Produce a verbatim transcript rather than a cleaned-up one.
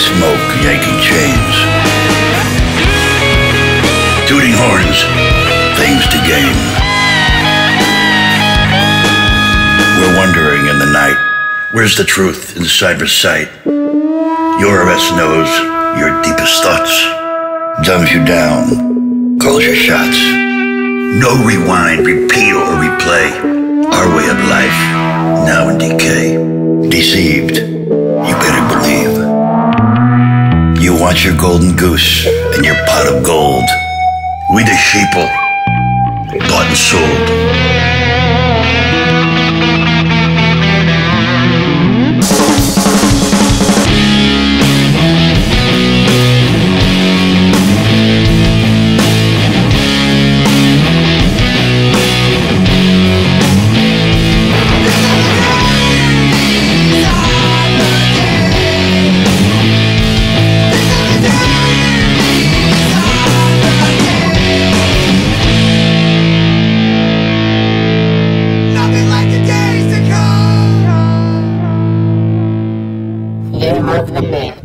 smoke, yanking chains, tooting horns, things to gain. We're wondering in the night, where's the truth in cyber sight? Your best knows your deepest thoughts, dumbs you down, calls your shots. No rewind, repeat, or replay. Our way of life, now in decay, deceived. You better believe. You want your golden goose and your pot of gold. We the sheeple, bought and sold. Of the man.